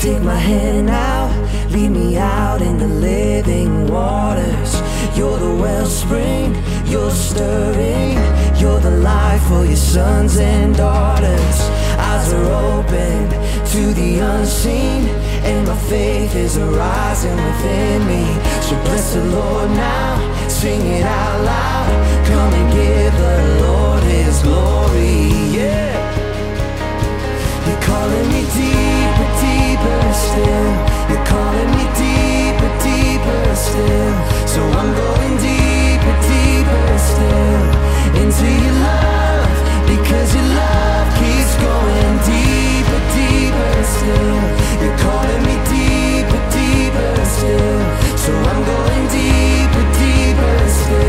Take my hand now, lead me out in the living waters. You're the wellspring, you're stirring, you're the light for your sons and daughters. Eyes are open to the unseen, and my faith is arising within me. So bless the Lord now, sing it out loud, come and give the Lord His glory, yeah. You're calling me deeper, deeper still. You're calling me deeper, deeper still. So I'm going deeper, deeper still into your love, because your love keeps going deeper, deeper still. You're calling me deeper, deeper still. So I'm going deeper, deeper still.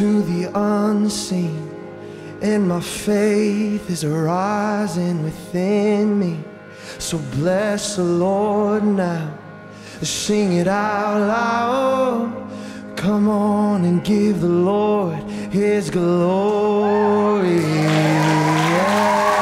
to the unseen, and my faith is arising within me. So bless the Lord now, sing it out loud. Come on and give the Lord His glory. Yeah.